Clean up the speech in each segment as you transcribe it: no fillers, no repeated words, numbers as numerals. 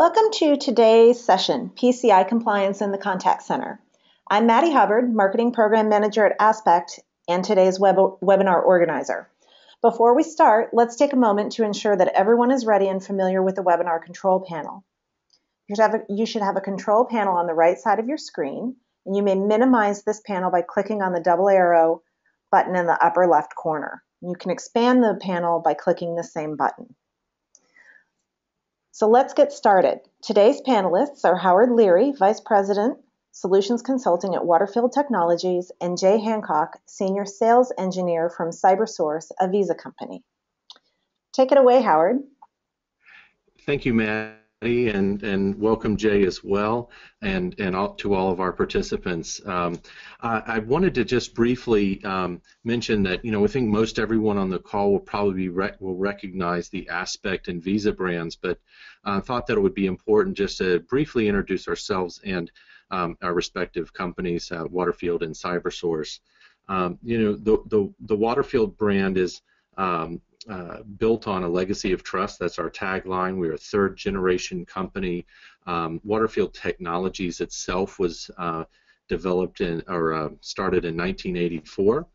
Welcome to today's session, PCI Compliance in the Contact Center. I'm Maddie Hubbard, Marketing Program Manager at Aspect, and today's webinar organizer. Before we start, let's take a moment to ensure that everyone is ready and familiar with the webinar control panel. You should have a control panel on the right side of your screen, and you may minimize this panel by clicking on the double arrow button in the upper left corner. You can expand the panel by clicking the same button. So let's get started. Today's panelists are Howard Leary, Vice President, Solutions Consulting at Waterfield Technologies, and Jay Hancock, Senior Sales Engineer from CyberSource, a Visa company. Take it away, Howard. Thank you, Maddie, and welcome, Jay, as well, and to all of our participants. I wanted to just briefly mention that, I think most everyone on the call will probably will recognize the Aspect and Visa brands, but I thought that it would be important just to briefly introduce ourselves and our respective companies, Waterfield and CyberSource. The Waterfield brand is built on a legacy of trust. That's our tagline. We're a third-generation company. Waterfield Technologies itself was developed started in 1984,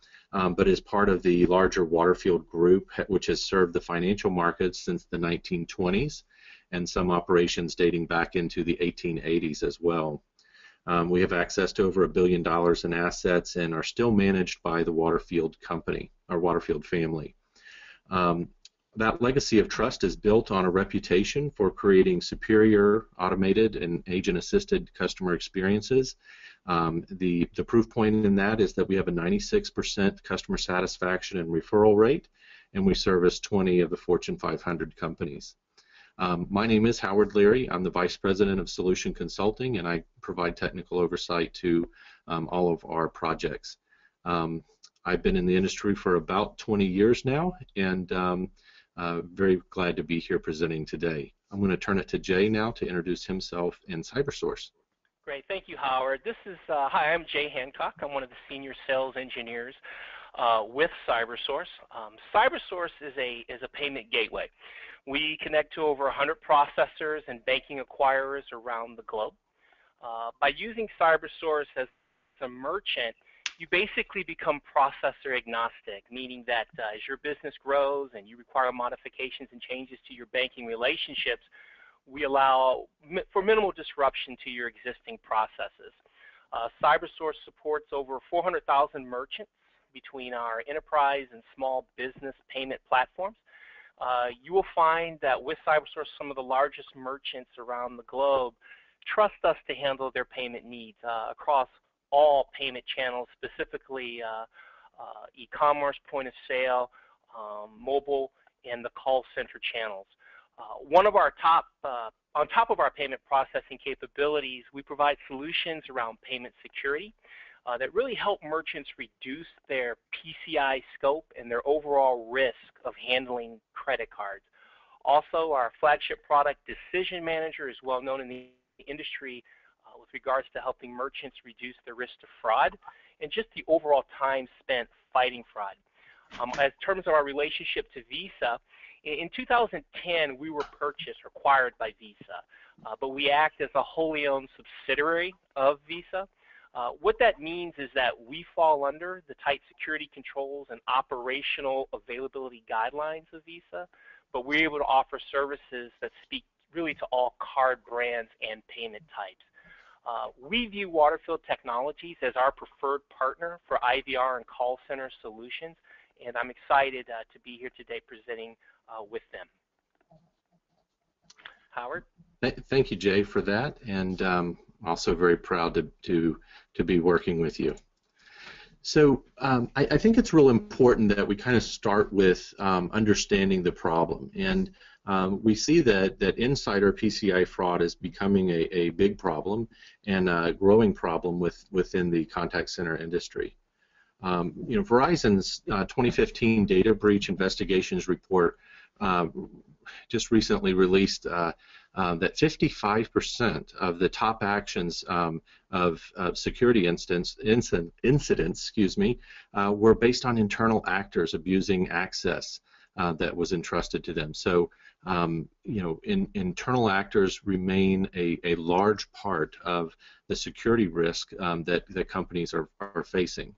but is part of the larger Waterfield Group, which has served the financial markets since the 1920s, and some operations dating back into the 1880s as well. We have access to over $1 billion in assets and are still managed by the Waterfield company, our Waterfield family. That legacy of trust is built on a reputation for creating superior automated and agent-assisted customer experiences. The proof point in that is that we have a 96% customer satisfaction and referral rate, and we service 20 of the Fortune 500 companies. My name is Howard Leary. I'm the Vice President of Solution Consulting, and I provide technical oversight to all of our projects. I've been in the industry for about 20 years now, and very glad to be here presenting today. I'm going to turn it to Jay now to introduce himself and CyberSource. Great. Thank you, Howard. Hi, I'm Jay Hancock. I'm one of the Senior Sales Engineers with CyberSource. CyberSource is a payment gateway. We connect to over 100 processors and banking acquirers around the globe. By using CyberSource as a merchant, you basically become processor agnostic, meaning that as your business grows and you require modifications and changes to your banking relationships, we allow for minimal disruption to your existing processes. CyberSource supports over 400,000 merchants between our enterprise and small business payment platforms. You will find that with CyberSource, some of the largest merchants around the globe trust us to handle their payment needs across all payment channels, specifically e-commerce, point of sale, mobile, and the call center channels. On top of our payment processing capabilities, we provide solutions around payment security that really help merchants reduce their PCI scope and their overall risk of handling credit cards. Also, our flagship product, Decision Manager, is well known in the industry with regards to helping merchants reduce their risk to fraud and just the overall time spent fighting fraud. As terms of our relationship to Visa, in 2010 we were acquired by Visa, but we act as a wholly owned subsidiary of Visa. What that means is that we fall under the tight security controls and operational availability guidelines of Visa, but we're able to offer services that speak really to all card brands and payment types. We view Waterfield Technologies as our preferred partner for IVR and call center solutions, and I'm excited to be here today presenting with them. Howard? Thank you, Jay, for that, and also very proud to be working with you. So I think it's real important that we kind of start with understanding the problem, and we see that insider PCI fraud is becoming a big problem and a growing problem within the contact center industry. Verizon's 2015 data breach investigations report just recently released that 55% of the top actions of security incidents, were based on internal actors abusing access that was entrusted to them. So, you know, internal actors remain a large part of the security risk that companies are facing.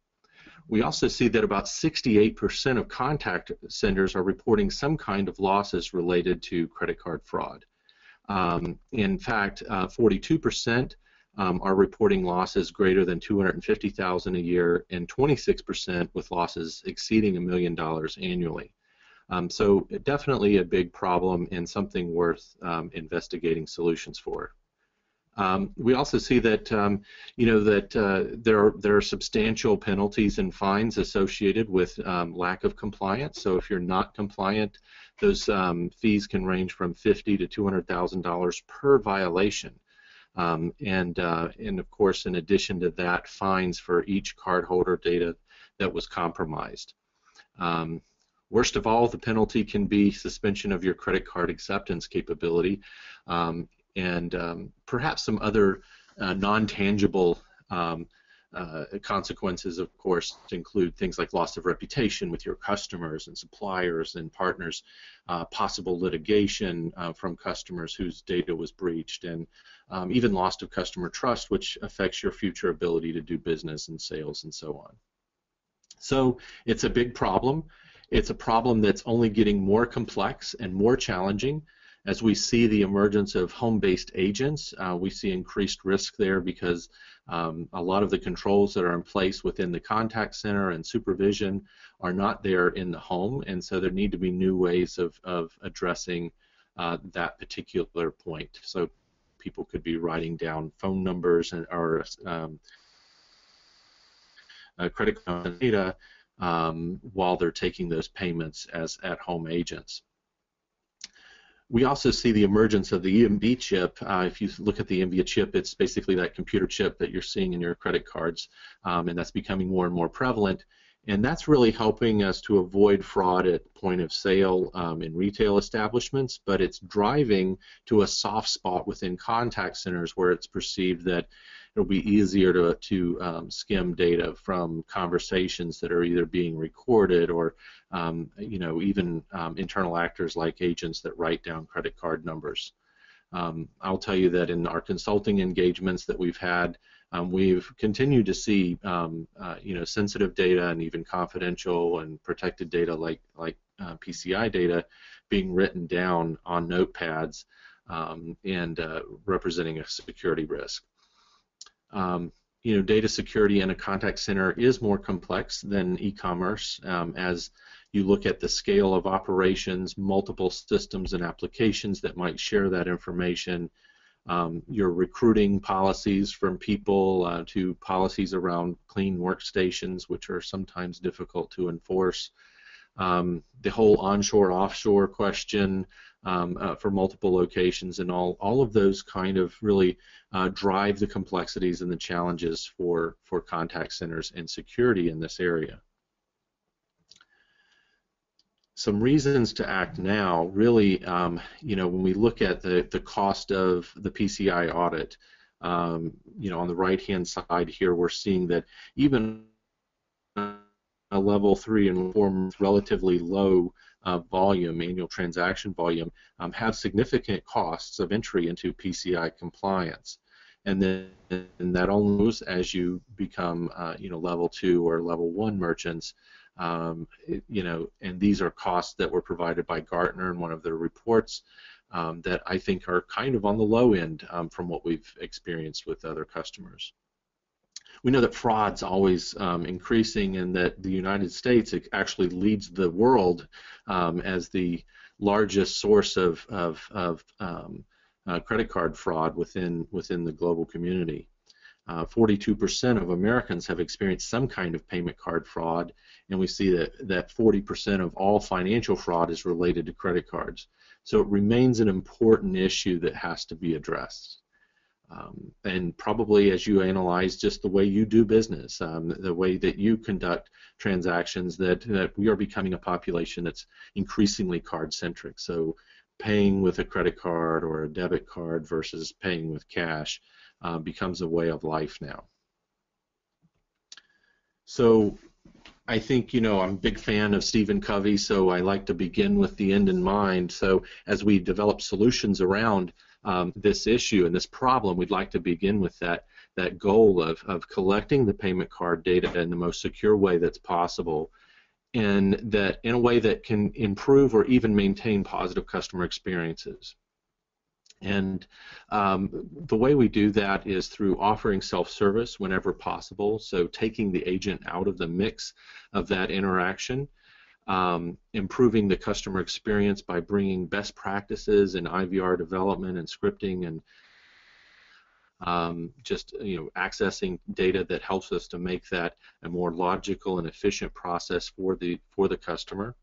We also see that about 68% of contact centers are reporting some kind of losses related to credit card fraud. In fact, 42% are reporting losses greater than $250,000 a year, and 26% with losses exceeding $1 million annually. So definitely a big problem and something worth investigating solutions for. We also see that you know, that there are substantial penalties and fines associated with lack of compliance. So if you're not compliant, those fees can range from $50,000 to $200,000 per violation. And of course, in addition to that, fines for each cardholder data that was compromised. Worst of all, the penalty can be suspension of your credit card acceptance capability. And perhaps some other non-tangible consequences, of course, include things like loss of reputation with your customers and suppliers and partners, possible litigation from customers whose data was breached, and even loss of customer trust, which affects your future ability to do business and sales and so on. So it's a big problem. It's a problem that's only getting more complex and more challenging. As we see the emergence of home-based agents, we see increased risk there because a lot of the controls that are in place within the contact center and supervision are not there in the home, and so there need to be new ways of addressing that particular point. So people could be writing down phone numbers and or credit card data while they're taking those payments as at-home agents. We also see the emergence of the EMV chip. If you look at the EMV chip, it's basically that computer chip that you're seeing in your credit cards, and that's becoming more and more prevalent. And that's really helping us to avoid fraud at point of sale in retail establishments, but it's driving to a soft spot within contact centers where it's perceived that it'll be easier to skim data from conversations that are either being recorded or you know, even internal actors like agents that write down credit card numbers. I'll tell you that in our consulting engagements that we've had, we've continued to see you know, sensitive data and even confidential and protected data like PCI data being written down on notepads and representing a security risk. You know, data security in a contact center is more complex than e-commerce as you look at the scale of operations, multiple systems and applications that might share that information. Your recruiting policies from people to policies around clean workstations, which are sometimes difficult to enforce. The whole onshore-offshore question for multiple locations, and all of those kind of really drive the complexities and the challenges for contact centers and security in this area. Some reasons to act now, really, you know, when we look at the cost of the PCI audit, you know, on the right-hand side here, we're seeing that even a level 3 and 4 relatively low volume, annual transaction volume, have significant costs of entry into PCI compliance. And then that only moves as you become, you know, level 2 or level 1 merchants. You know, and these are costs that were provided by Gartner in one of their reports that I think are kind of on the low end from what we've experienced with other customers. We know that fraud's always increasing, and that the United States actually leads the world as the largest source of credit card fraud within the global community. 42% of Americans have experienced some kind of payment card fraud, and we see that 40% of all financial fraud is related to credit cards. So it remains an important issue that has to be addressed. And probably as you analyze just the way you do business, the way that you conduct transactions, that we are becoming a population that's increasingly card-centric. So paying with a credit card or a debit card versus paying with cash becomes a way of life now. So I think, you know, I'm a big fan of Stephen Covey, so I like to begin with the end in mind. So as we develop solutions around this issue and this problem, we'd like to begin with that goal of collecting the payment card data in the most secure way that's possible, and that in a way that can improve or even maintain positive customer experiences. And the way we do that is through offering self-service whenever possible, so taking the agent out of the mix of that interaction, improving the customer experience by bringing best practices in IVR development and scripting, and just, you know, accessing data that helps us to make that a more logical and efficient process for the customer.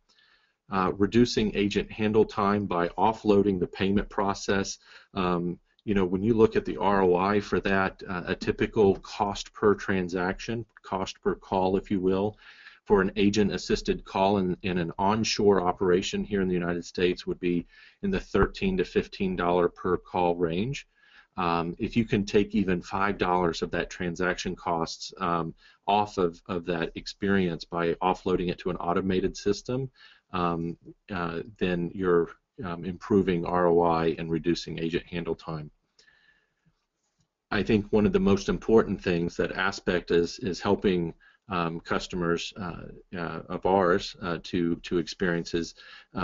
Reducing agent handle time by offloading the payment process. You know, when you look at the ROI for that, a typical cost per transaction, cost per call, if you will, for an agent-assisted call in an onshore operation here in the United States would be in the $13 to $15 per call range. If you can take even $5 of that transaction costs off of that experience by offloading it to an automated system, then you're improving ROI and reducing agent handle time. I think one of the most important things that Aspect is helping customers of ours to experience is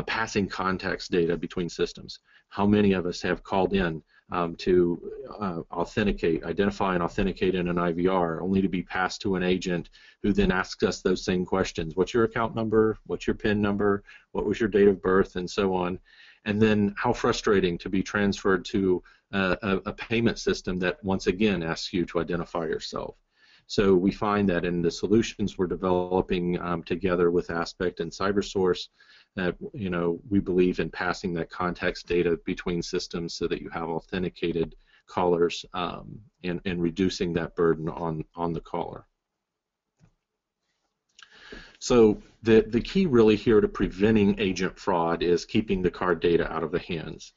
passing contacts data between systems. How many of us have called in to identify and authenticate in an IVR, only to be passed to an agent who then asks us those same questions. What's your account number? What's your PIN number? What was your date of birth? And so on. And then how frustrating to be transferred to a payment system that once again asks you to identify yourself. So we find that in the solutions we're developing together with Aspect and CyberSource, that, you know, we believe in passing that context data between systems so that you have authenticated callers and reducing that burden on the caller. So the key really here to preventing agent fraud is keeping the card data out of the hands.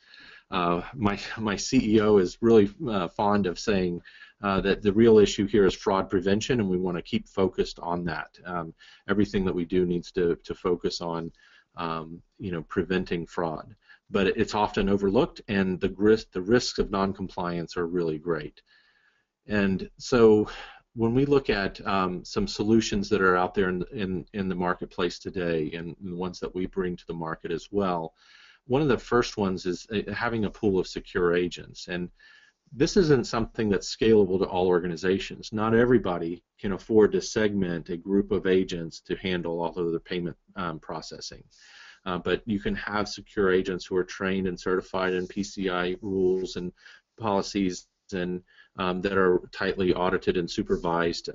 My CEO is really fond of saying that the real issue here is fraud prevention, and we want to keep focused on that. Everything that we do needs to focus on you know, preventing fraud, but it's often overlooked, and the risks of noncompliance are really great. And so, when we look at some solutions that are out there in the marketplace today, and the ones that we bring to the market as well, one of the first ones is having a pool of secure agents. And this isn't something that's scalable to all organizations. Not everybody can afford to segment a group of agents to handle all of the payment processing. But you can have secure agents who are trained and certified in PCI rules and policies, and that are tightly audited and supervised,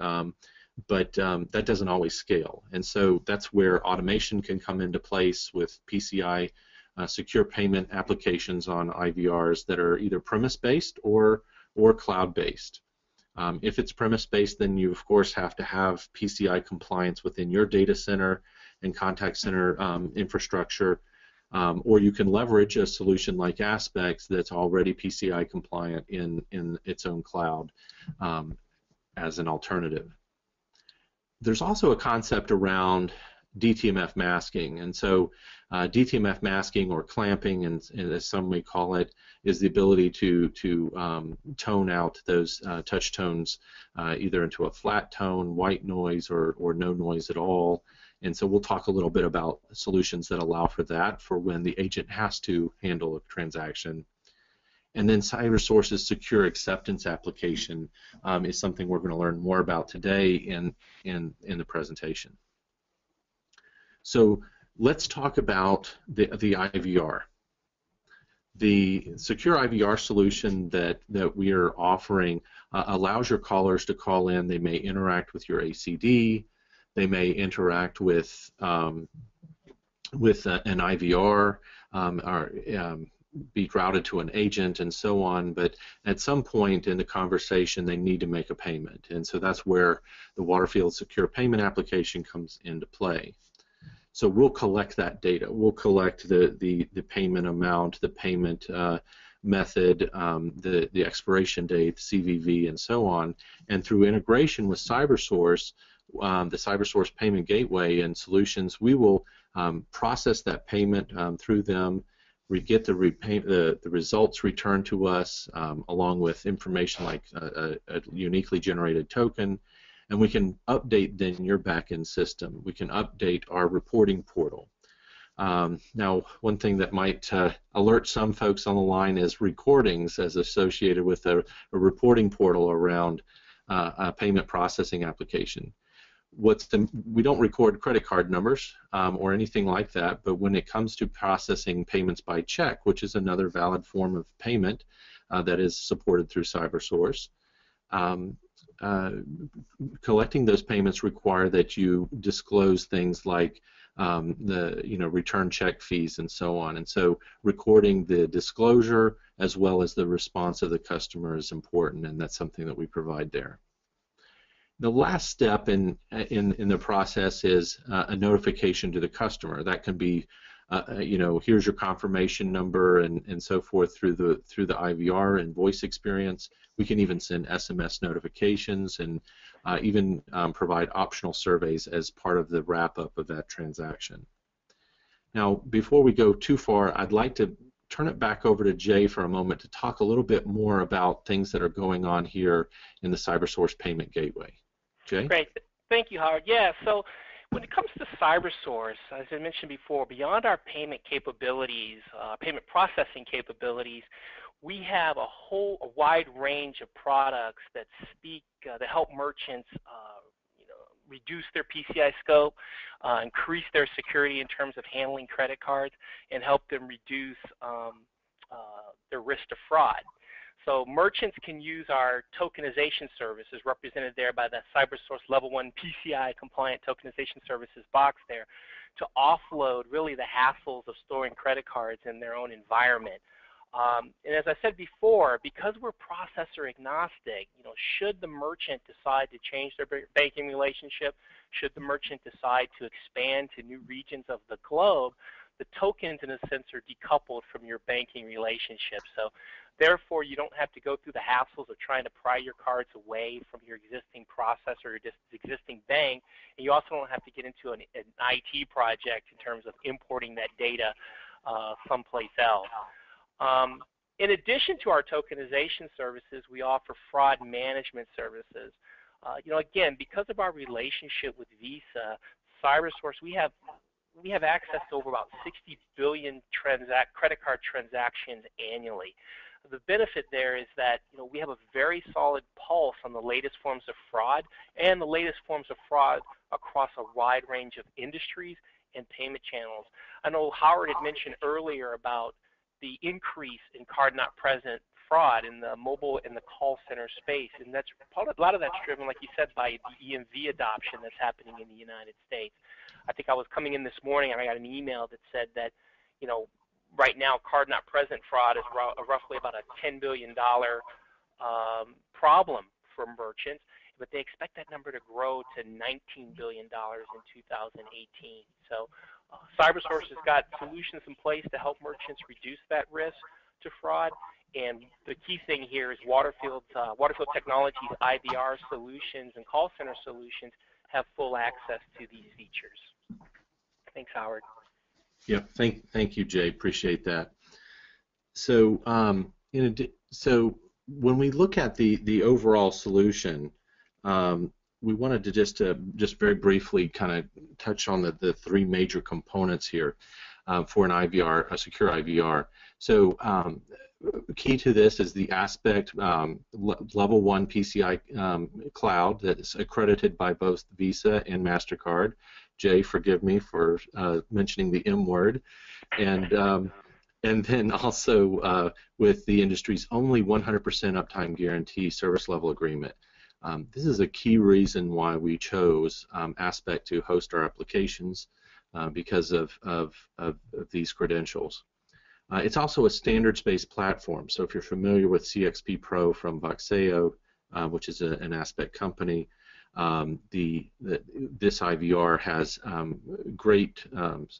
but that doesn't always scale. And so that's where automation can come into place with PCI secure payment applications on IVRs that are either premise-based or cloud-based. If it's premise-based, then you of course have to have PCI compliance within your data center and contact center infrastructure, or you can leverage a solution like Aspect that's already PCI compliant in its own cloud as an alternative. There's also a concept around DTMF masking, and so DTMF masking, or clamping, and as some may call it, is the ability to tone out those touch tones either into a flat tone, white noise, or no noise at all. And so we'll talk a little bit about solutions that allow for that, for when the agent has to handle a transaction. And then CyberSource's secure acceptance application is something we're going to learn more about today in the presentation. So let's talk about the IVR. The secure IVR solution that we are offering allows your callers to call in. They may interact with your ACD. They may interact with an IVR or be routed to an agent and so on, but at some point in the conversation they need to make a payment. And so that's where the Waterfield secure payment application comes into play. So we'll collect that data. We'll collect the payment amount, the payment method, the expiration date, CVV, and so on. And through integration with CyberSource, the CyberSource payment gateway and solutions, we will process that payment through them. We get the results returned to us along with information like a uniquely generated token, and we can update then your back-end system. We can update our reporting portal. Now, one thing that might alert some folks on the line is recordings as associated with a reporting portal around a payment processing application. We don't record credit card numbers or anything like that, but when it comes to processing payments by check, which is another valid form of payment that is supported through CyberSource, collecting those payments require that you disclose things like the return check fees and so on. And so recording the disclosure as well as the response of the customer is important, and that's something that we provide there. The last step in the process is a notification to the customer. That can be, here's your confirmation number and so forth through the IVR and voice experience. We can even send SMS notifications and even provide optional surveys as part of the wrap-up of that transaction. Now, before we go too far, I'd like to turn it back over to Jay for a moment to talk a little bit more about things that are going on here in the CyberSource Payment Gateway. Jay? Great. Thank you, Howard. Yeah, so when it comes to CyberSource, as I mentioned before, beyond our payment capabilities, payment processing capabilities, we have a wide range of products that that help merchants reduce their PCI scope, increase their security in terms of handling credit cards, and help them reduce their risk of fraud. So merchants can use our tokenization services, represented there by that CyberSource Level 1 PCI compliant tokenization services box there, to offload really the hassles of storing credit cards in their own environment. And as I said before, because we're processor agnostic, should the merchant decide to change their banking relationship, should the merchant decide to expand to new regions of the globe, the tokens, in a sense, are decoupled from your banking relationship. So therefore, you don't have to go through the hassles of trying to pry your cards away from your existing processor or existing bank, and you also don't have to get into an IT project in terms of importing that data someplace else. In addition to our tokenization services, we offer fraud management services. Again, because of our relationship with Visa, CyberSource, we have access to over about 60 billion credit card transactions annually. The benefit there is that we have a very solid pulse on the latest forms of fraud and the latest forms of fraud across a wide range of industries and payment channels. I know Howard had mentioned earlier about the increase in card-not-present fraud in the mobile and the call center space, and that's a lot of that's driven, like you said, by the EMV adoption that's happening in the United States. I think I was coming in this morning and I got an email that said that, right now card-not-present fraud is roughly about a $10 billion problem for merchants, but they expect that number to grow to $19 billion in 2018. So CyberSource has got solutions in place to help merchants reduce that risk to fraud, and the key thing here is Waterfield Technologies IVR solutions and call center solutions have full access to these features. Thanks, Howard. Yeah, thank you, Jay. Appreciate that. So, so when we look at the overall solution, we wanted to just very briefly kind of touch on the three major components here for an IVR, a secure IVR. So key to this is the Aspect Level 1 PCI cloud that is accredited by both Visa and MasterCard. Jay, forgive me for mentioning the M word. And then also with the industry's only 100% uptime guarantee service level agreement. This is a key reason why we chose Aspect to host our applications because of these credentials. It's also a standards-based platform, so if you're familiar with CXP Pro from Voxeo, which is an Aspect company, this IVR has great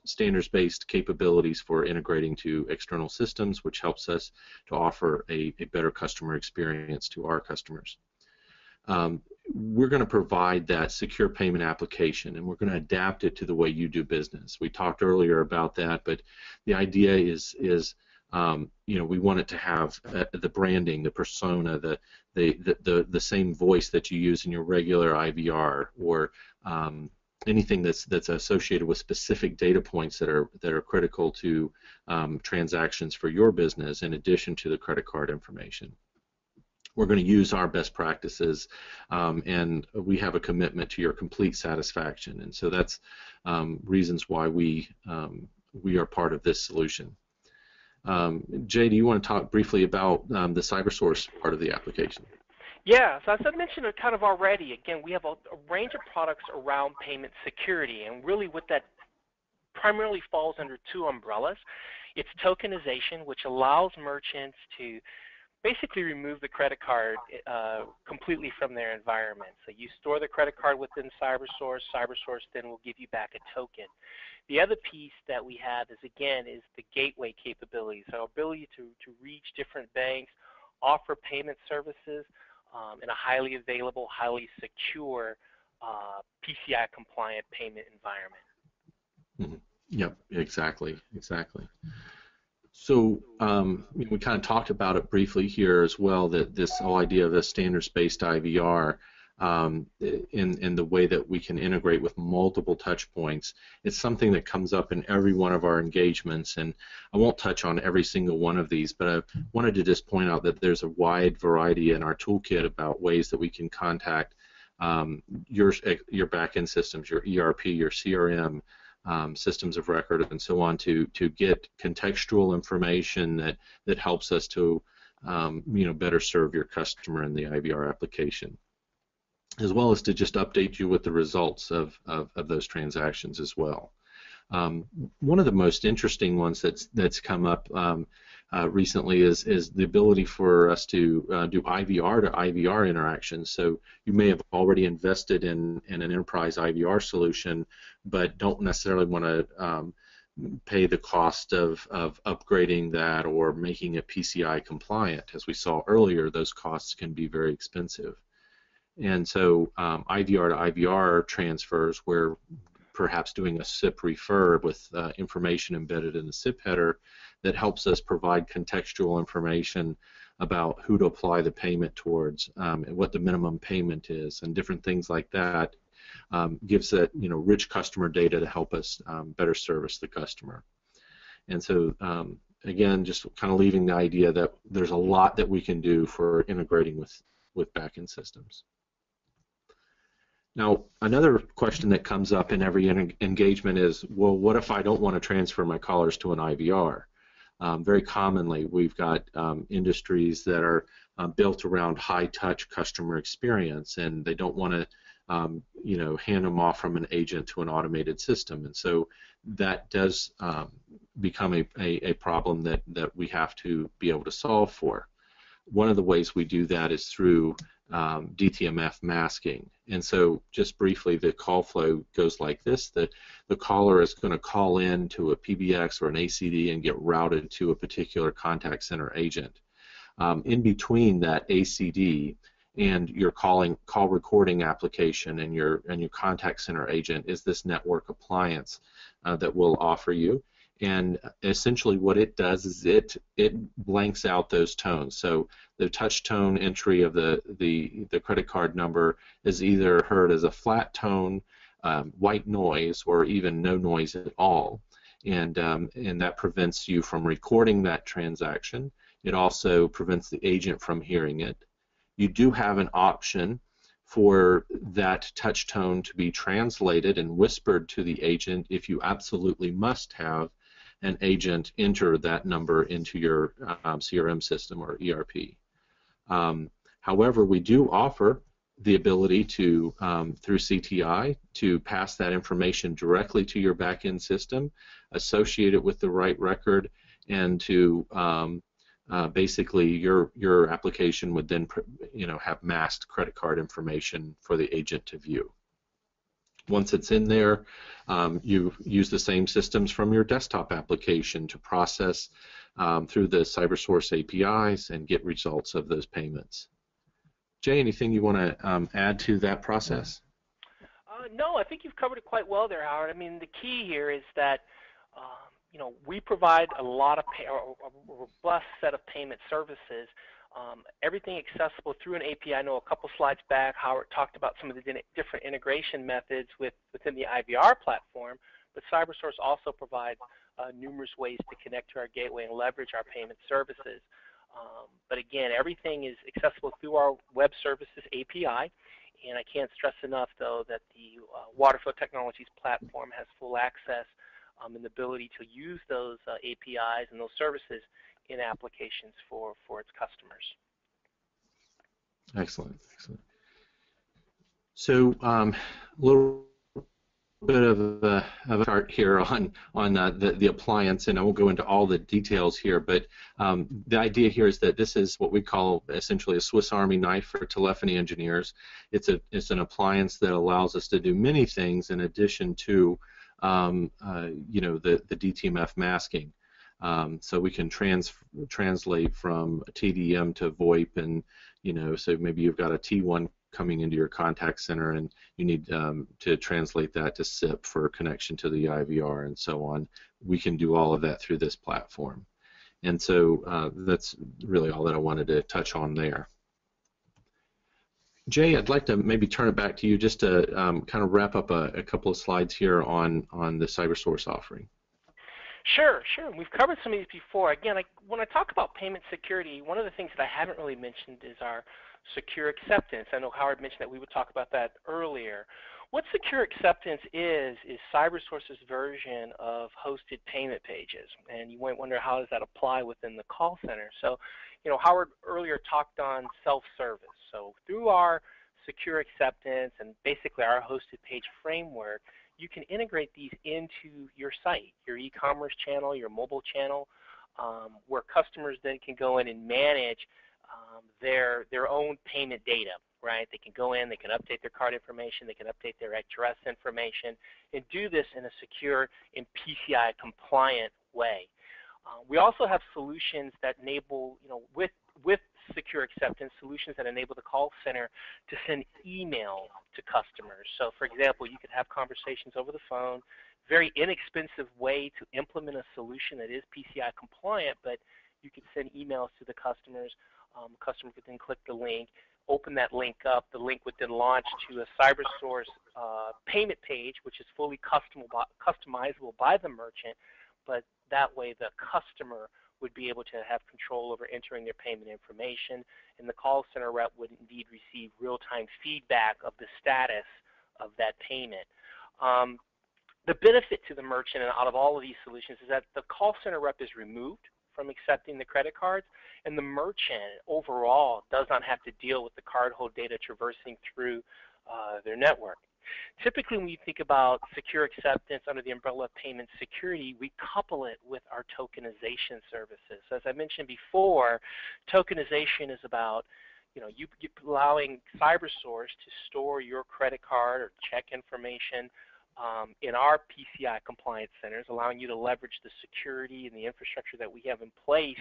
standards-based capabilities for integrating to external systems, which helps us to offer a better customer experience to our customers. we're going to provide that secure payment application, and we're going to adapt it to the way you do business. We talked earlier about that, but the idea is you know, we want it to have the branding, the persona, the same voice that you use in your regular IVR or anything that's associated with specific data points that are critical to transactions for your business, in addition to the credit card information. We're going to use our best practices, and we have a commitment to your complete satisfaction. And so that's reasons why we are part of this solution. Jay, do you want to talk briefly about the CyberSource part of the application? Yeah, so as I mentioned kind of already, again, we have a range of products around payment security, and really what that primarily falls under two umbrellas. It's tokenization, which allows merchants to basically remove the credit card completely from their environment. So you store the credit card within CyberSource. CyberSource then will give you back a token. The other piece that we have is the gateway capabilities, so our ability to reach different banks, offer payment services in a highly available, highly secure PCI compliant payment environment. Mm-hmm. Yep, exactly. So we kind of talked about it briefly here as well, that this whole idea of a standards-based IVR in the way that we can integrate with multiple touch points. It's something that comes up in every one of our engagements, and I won't touch on every single one of these, but I wanted to just point out that there's a wide variety in our toolkit about ways that we can contact your back-end systems, your ERP, your CRM, systems of record, and so on, to get contextual information that helps us to you know, better serve your customer in the IVR application, as well as to just update you with the results of those transactions as well. One of the most interesting ones that's come up recently is the ability for us to do IVR to IVR interactions. So you may have already invested in an enterprise IVR solution, but don't necessarily want to pay the cost of upgrading that or making it PCI compliant. As we saw earlier, those costs can be very expensive. And so IVR to IVR transfers, where perhaps doing a SIP refer with information embedded in the SIP header that helps us provide contextual information about who to apply the payment towards, and what the minimum payment is, and different things like that, gives that, you know, rich customer data to help us better service the customer. And so again, just kind of leaving the idea that there's a lot that we can do for integrating with back-end systems. Now, another question that comes up in every engagement is, well, what if I don't want to transfer my callers to an IVR? Very commonly, we've got industries that are built around high-touch customer experience, and they don't want to, you know, hand them off from an agent to an automated system. And so that does become a problem that we have to be able to solve for. One of the ways we do that is through DTMF masking. And so just briefly, the call flow goes like this: that the caller is going to call in to a PBX or an ACD and get routed to a particular contact center agent. In between that ACD and your call recording application and your contact center agent is this network appliance that we'll offer you. And essentially what it does is it blanks out those tones. So the touch tone entry of the credit card number is either heard as a flat tone, white noise, or even no noise at all. And that prevents you from recording that transaction. It also prevents the agent from hearing it. You do have an option for that touch tone to be translated and whispered to the agent if you absolutely must have an agent enter that number into your CRM system or ERP. However, we do offer the ability to, through CTI, to pass that information directly to your back-end system, associate it with the right record, and to basically your application would then, you know, have masked credit card information for the agent to view. Once it's in there, you use the same systems from your desktop application to process through the CyberSource APIs and get results of those payments. Jay, anything you want to add to that process? No, I think you've covered it quite well there, Howard. I mean, the key here is that you know, we provide a lot of a robust set of payment services, everything accessible through an API. I know a couple slides back, Howard talked about some of the different integration methods within the IVR platform, but CyberSource also provides numerous ways to connect to our gateway and leverage our payment services. But again, everything is accessible through our web services API, and I can't stress enough, though, that the Waterfield Technologies platform has full access and the ability to use those APIs and those services in applications for its customers. Excellent, excellent. So a little bit of a chart here on the appliance, and I won't go into all the details here, but the idea here is that this is what we call essentially a Swiss Army knife for telephony engineers. It's an appliance that allows us to do many things in addition to you know, the DTMF masking. So we can translate from TDM to VoIP, and you know, so maybe you've got a T1 coming into your contact center, and you need to translate that to SIP for connection to the IVR and so on. We can do all of that through this platform, and so that's really all that I wanted to touch on there. Jay, I'd like to maybe turn it back to you just to kind of wrap up a couple of slides here on the CyberSource offering. Sure, sure. We've covered some of these before. Again, when I talk about payment security, one of the things that I haven't really mentioned is our secure acceptance. I know Howard mentioned that we would talk about that earlier. What secure acceptance is CyberSource's version of hosted payment pages, and you might wonder, how does that apply within the call center? So, you know, Howard earlier talked on self-service. So through our secure acceptance and basically our hosted page framework, you can integrate these into your site, your e-commerce channel, your mobile channel, where customers then can go in and manage their own payment data, right? They can go in, they can update their card information, they can update their address information, and do this in a secure and PCI compliant way. We also have solutions that enable, you know, with secure acceptance, solutions that enable the call center to send email to customers. So, for example, you could have conversations over the phone, very inexpensive way to implement a solution that is PCI compliant, but you could send emails to the customers. The customer could then click the link, open that link up. The link would then launch to a CyberSource payment page, which is fully customizable by the merchant, but that way the customer would be able to have control over entering their payment information, and the call center rep would indeed receive real-time feedback of the status of that payment. The benefit to the merchant and out of all of these solutions is that the call center rep is removed from accepting the credit cards, and the merchant overall does not have to deal with the cardholder data traversing through their network. Typically, when you think about secure acceptance under the umbrella of payment security, we couple it with our tokenization services. So as I mentioned before, tokenization is about, you know, you allowing CyberSource to store your credit card or check information in our PCI compliance centers, allowing you to leverage the security and the infrastructure that we have in place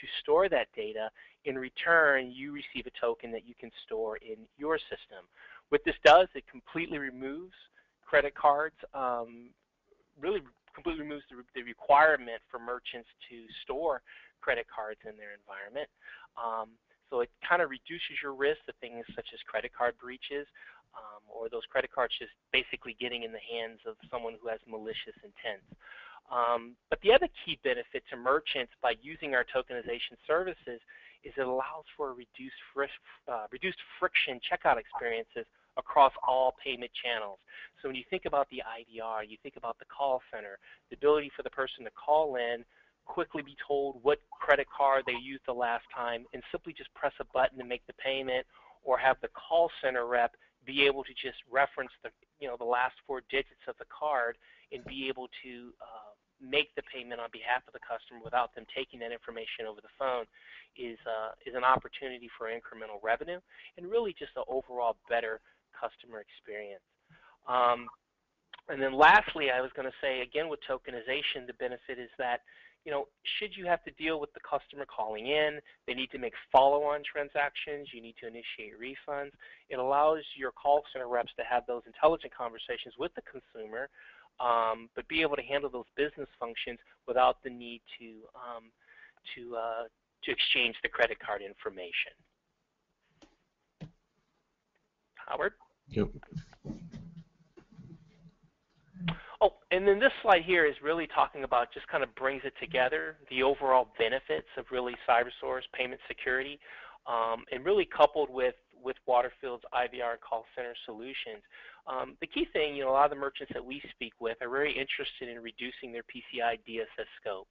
to store that data. In return, you receive a token that you can store in your system. What this does, it completely removes credit cards, really completely removes the requirement for merchants to store credit cards in their environment. So it kind of reduces your risk to things such as credit card breaches or those credit cards just basically getting in the hands of someone who has malicious intent. But the other key benefit to merchants by using our tokenization services is it allows for reduced friction checkout experiences across all payment channels. So when you think about the IVR, you think about the call center, the ability for the person to call in, quickly be told what credit card they used the last time, and simply just press a button to make the payment, or have the call center rep be able to just reference the, you know, the last 4 digits of the card and be able to make the payment on behalf of the customer without them taking that information over the phone is an opportunity for incremental revenue and really just an overall better customer experience. And then lastly, I was going to say, again, with tokenization, the benefit is that you know, should you have to deal with the customer calling in, they need to make follow-on transactions, you need to initiate refunds. It allows your call center reps to have those intelligent conversations with the consumer, but be able to handle those business functions without the need to exchange the credit card information. Howard? Yep. Oh, and then this slide here is really talking about, just kind of brings it together, the overall benefits of really CyberSource payment security, and really coupled with Waterfield's IVR and call center solutions. The key thing, you know, a lot of the merchants that we speak with are very interested in reducing their PCI DSS scope.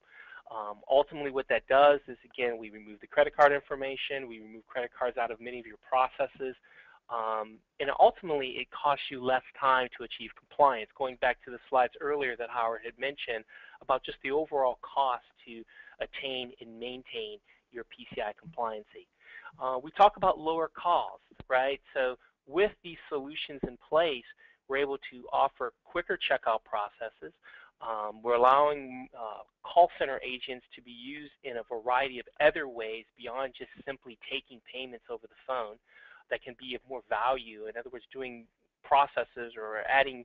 Ultimately what that does is, again, we remove the credit card information, we remove credit cards out of many of your processes. And ultimately, it costs you less time to achieve compliance. Going back to the slides earlier that Howard had mentioned about just the overall cost to attain and maintain your PCI compliancy. We talk about lower costs, right? So with these solutions in place, we're able to offer quicker checkout processes. We're allowing call center agents to be used in a variety of other ways beyond just simply taking payments over the phone. That can be of more value. In other words, doing processes or adding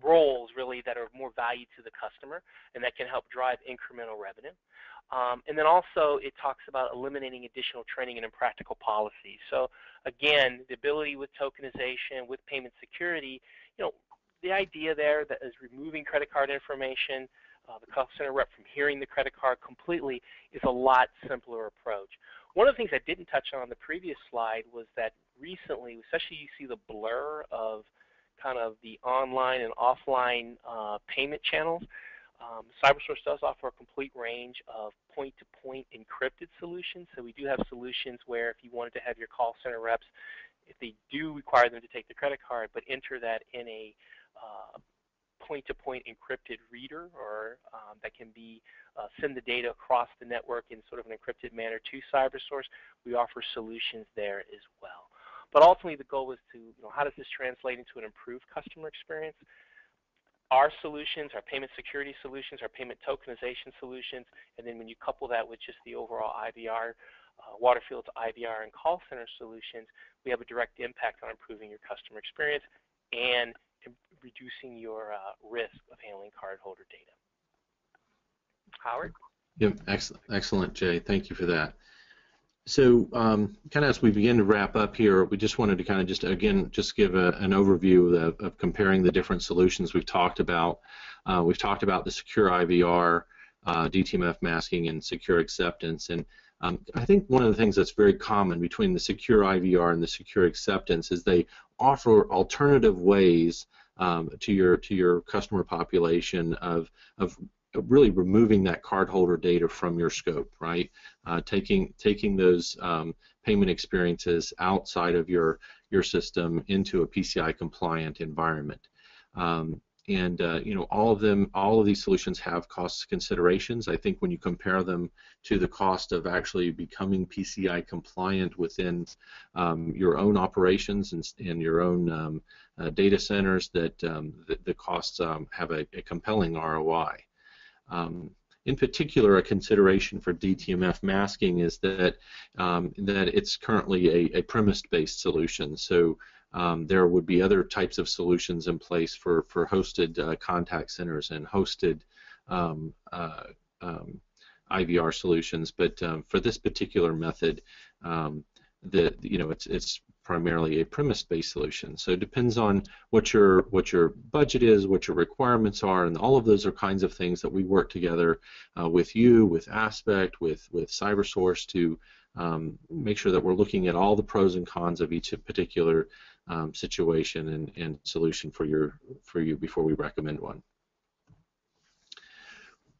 roles really that are more value to the customer, and that can help drive incremental revenue. And then also it talks about eliminating additional training and impractical policies. So again, the ability with tokenization, with payment security, you know, the idea there that is removing credit card information, the call center rep from hearing the credit card completely, is a lot simpler approach. One of the things I didn't touch on the previous slide was that recently, especially you see the blur of kind of the online and offline payment channels. CyberSource does offer a complete range of point-to-point encrypted solutions. So we do have solutions where if you wanted to have your call center reps, if they do require them to take the credit card, but enter that in a point-to-point encrypted reader, or that can be send the data across the network in sort of an encrypted manner to CyberSource. We offer solutions there as well. But ultimately the goal is to, you know, how does this translate into an improved customer experience? Our solutions, our payment security solutions, our payment tokenization solutions, and then when you couple that with just the overall IVR, Waterfield's IVR and call center solutions, we have a direct impact on improving your customer experience and reducing your risk of handling cardholder data. Howard? Yep, excellent, Jay. Thank you for that. So kind of as we begin to wrap up here, we just wanted to kind of just give an overview of comparing the different solutions we've talked about. We've talked about the secure IVR, DTMF masking, and secure acceptance. And I think one of the things that's very common between the secure IVR and the secure acceptance is they offer alternative ways to your customer population of really removing that cardholder data from your scope, right? Taking those payment experiences outside of your system into a PCI compliant environment. You know, all of these solutions have cost considerations. I think when you compare them to the cost of actually becoming PCI compliant within your own operations and your own data centers, that the costs have a compelling ROI. In particular, a consideration for DTMF masking is that it's currently a premise-based solution. So there would be other types of solutions in place for hosted contact centers and hosted IVR solutions, but for this particular method, you know, it's primarily a premise-based solution. So it depends on what your budget is, what your requirements are, and all of those are kinds of things that we work together with you, with Aspect, with CyberSource to make sure that we're looking at all the pros and cons of each particular situation and solution for you before we recommend one.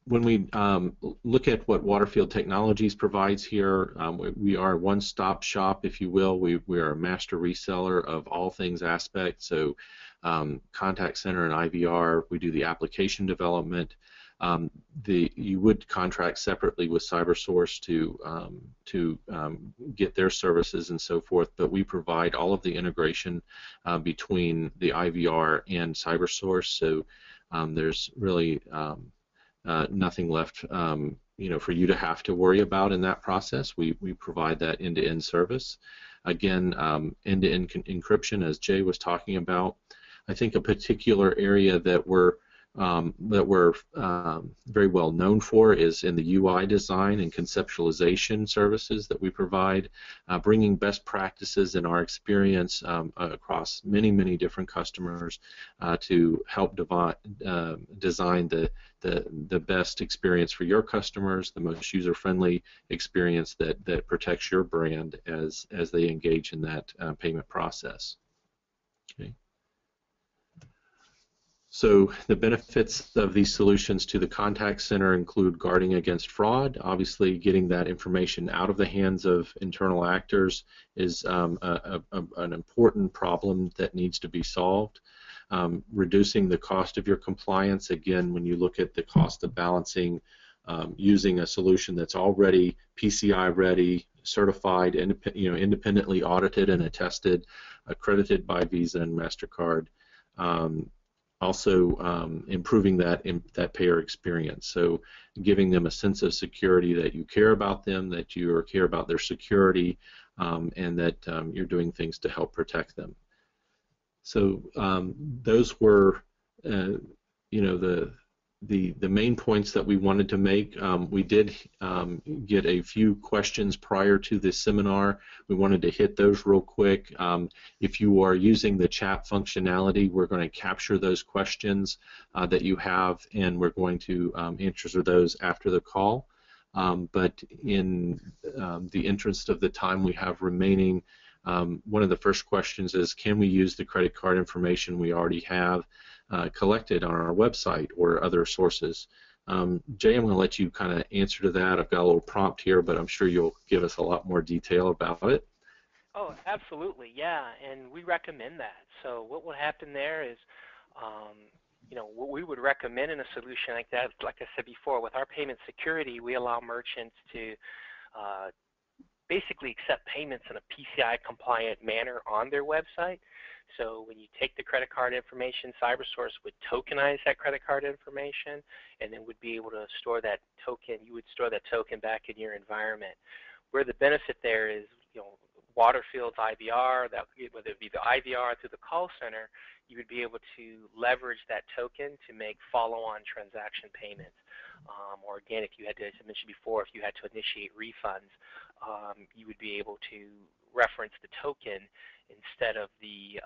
When we look at what Waterfield Technologies provides here, we are a one-stop shop, if you will. We are a master reseller of all things Aspect, so contact center and IVR. We do the application development. You would contract separately with CyberSource to get their services and so forth, but we provide all of the integration between the IVR and CyberSource, so there's really nothing left for you to have to worry about in that process. We provide that end-to-end service. Again, end-to-end encryption, as Jay was talking about. I think a particular area that we're very well known for is in the UI design and conceptualization services that we provide, bringing best practices in our experience across many different customers to help design the best experience for your customers, the most user-friendly experience that protects your brand as they engage in that payment process. Okay. So the benefits of these solutions to the contact center include guarding against fraud. Obviously, getting that information out of the hands of internal actors is an important problem that needs to be solved. Reducing the cost of your compliance. Again, when you look at the cost of balancing using a solution that's already PCI ready, certified, independently audited and attested, accredited by Visa and MasterCard. Also improving that payer experience, so giving them a sense of security that you care about them, that you care about their security, and that you're doing things to help protect them. So those were, the main points that we wanted to make. We did get a few questions prior to this seminar. We wanted to hit those real quick. If you are using the chat functionality, we're going to capture those questions that you have, and we're going to answer those after the call. But in the interest of the time we have remaining, one of the first questions is, can we use the credit card information we already have collected on our website or other sources? Jay, I'm going to let you kind of answer to that. I've got a little prompt here, but I'm sure you'll give us a lot more detail about it. Oh, absolutely, yeah, and we recommend that. So what will happen there is, what we would recommend in a solution like that, like I said before, with our payment security, we allow merchants to basically accept payments in a PCI compliant manner on their website. So when you take the credit card information, CyberSource would tokenize that credit card information, and then would be able to store that token. You would store that token back in your environment. Where the benefit there is, Waterfield's IVR, that whether it be the IVR through the call center, you would be able to leverage that token to make follow-on transaction payments. Or again, if you had to, as I mentioned before, if you had to initiate refunds, you would be able to reference the token instead of the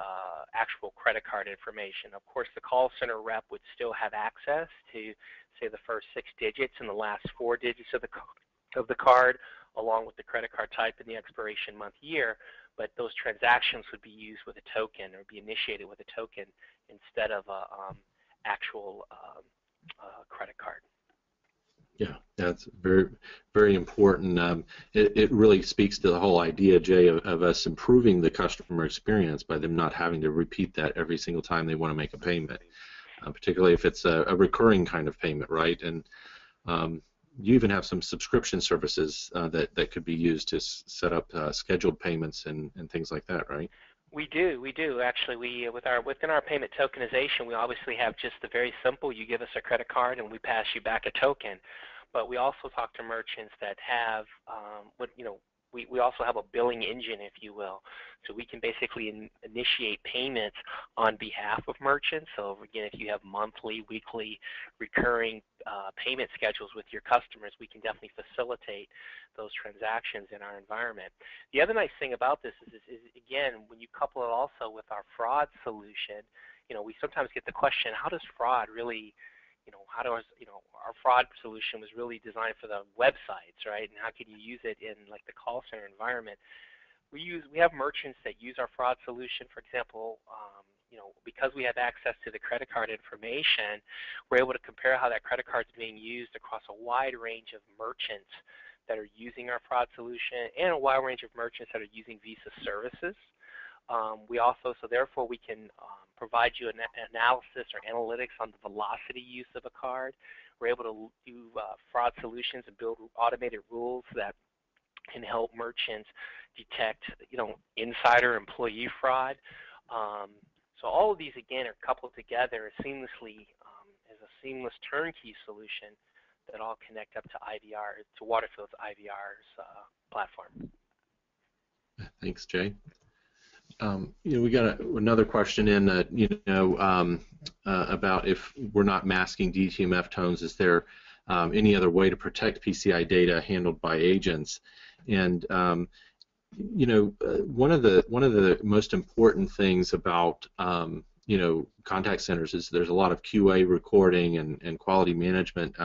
actual credit card information. Of course, the call center rep would still have access to, say, the first 6 digits and the last 4 digits of the card, along with the credit card type and the expiration month, year, but those transactions would be used with a token or be initiated with a token instead of a actual credit card. Yeah, that's very, very important. It really speaks to the whole idea, Jay, of us improving the customer experience by them not having to repeat that every single time they want to make a payment, particularly if it's a recurring kind of payment, right? And you even have some subscription services that could be used to set up scheduled payments and things like that, right? We do. Actually, within our payment tokenization, we obviously have just the very simple, you give us a credit card and we pass you back a token. But we also talk to merchants that have, we also have a billing engine, if you will. So we can basically initiate payments on behalf of merchants. So again, if you have monthly, weekly, recurring payment schedules with your customers, we can definitely facilitate those transactions in our environment. The other nice thing about this is again, when you couple it also with our fraud solution, we sometimes get the question, how does fraud really, our fraud solution was really designed for the websites, right? And how can you use it in like the call center environment? We have merchants that use our fraud solution, for example, because we have access to the credit card information, we're able to compare how that credit card is being used across a wide range of merchants that are using our fraud solution and a wide range of merchants that are using Visa services. Therefore, we can provide you an analysis or analytics on the velocity use of a card. We're able to do fraud solutions and build automated rules that can help merchants detect, insider employee fraud. So all of these, again, are coupled together seamlessly as a a seamless turnkey solution that all connect up to IVR, to Waterfield's IVR's platform. Thanks, Jay. We got another question in, about if we're not masking DTMF tones, is there any other way to protect PCI data handled by agents? And one of the most important things about contact centers is there's a lot of QA recording and quality management,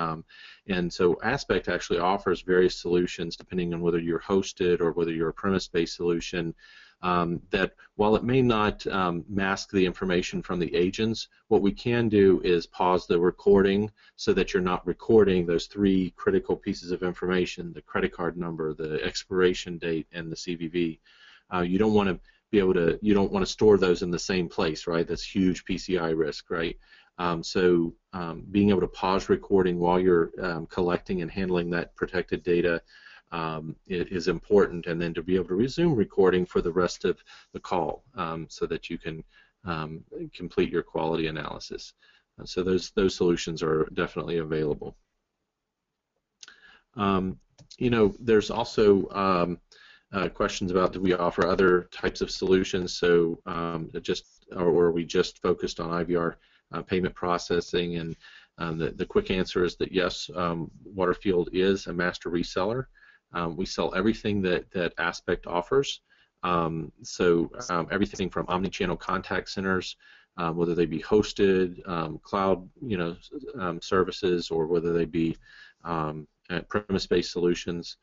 and so Aspect actually offers various solutions depending on whether you're hosted or whether you're a premise-based solution, that while it may not mask the information from the agents, what we can do is pause the recording so that you're not recording those three critical pieces of information: the credit card number, the expiration date, and the CVV. You don't want to be able to, you don't want to store those in the same place, right? That's huge PCI risk, right? Being able to pause recording while you're collecting and handling that protected data is important, and then to be able to resume recording for the rest of the call, so that you can complete your quality analysis. So those solutions are definitely available. There's also questions about, do we offer other types of solutions? So or are we just focused on IVR payment processing? And the quick answer is that yes, Waterfield is a master reseller. We sell everything that Aspect offers. Everything from omnichannel contact centers, whether they be hosted, cloud, services, or whether they be premise-based solutions.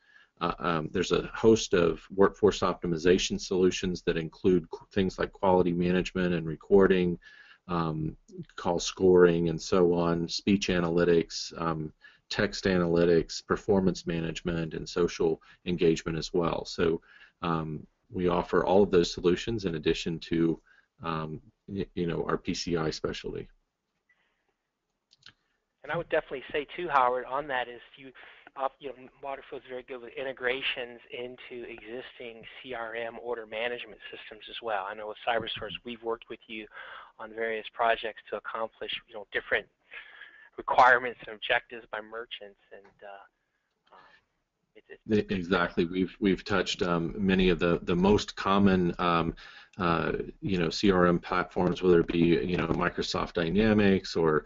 There's a host of workforce optimization solutions that include things like quality management and recording, call scoring, and so on, speech analytics, text analytics, performance management, and social engagement as well. So we offer all of those solutions in addition to our PCI specialty. And I would definitely say too, Howard, on that is Waterfield's very good with integrations into existing CRM order management systems as well. I know with CyberSource, we've worked with you on various projects to accomplish different requirements and objectives by merchants, and exactly. We've touched many of the most common CRM platforms, whether it be Microsoft Dynamics or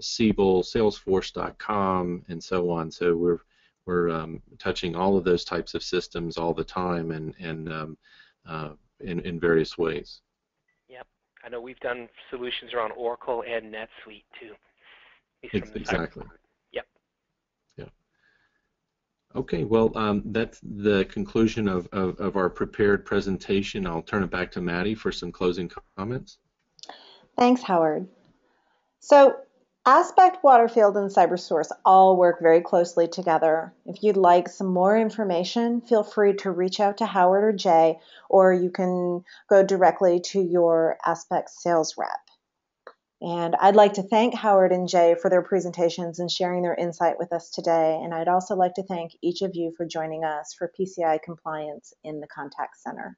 Siebel, Salesforce.com, and so on. So we're touching all of those types of systems all the time, and in various ways. Yep, I know we've done solutions around Oracle and NetSuite too. Exactly. Yep. Yeah. Okay. Well, that's the conclusion of our prepared presentation. I'll turn it back to Maddie for some closing comments. Thanks, Howard. So, Aspect, Waterfield, and CyberSource all work very closely together. If you'd like some more information, feel free to reach out to Howard or Jay, or you can go directly to your Aspect sales rep. And I'd like to thank Howard and Jay for their presentations and sharing their insight with us today. And I'd also like to thank each of you for joining us for PCI compliance in the contact center.